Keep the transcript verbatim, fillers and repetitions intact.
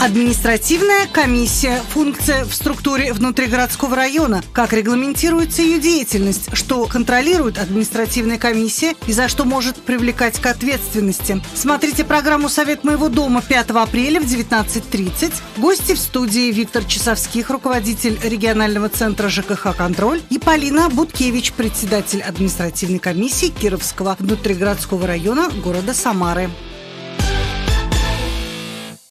Административная комиссия – функция в структуре внутригородского района. Как регламентируется ее деятельность, что контролирует административная комиссия и за что может привлекать к ответственности. Смотрите программу «Совет моего дома» пятого апреля в девятнадцать тридцать. Гости в студии Виктор Часовских, руководитель регионального центра ЖКХ «Контроль», и Полина Буткевич, председатель административной комиссии Кировского внутригородского района города Самары.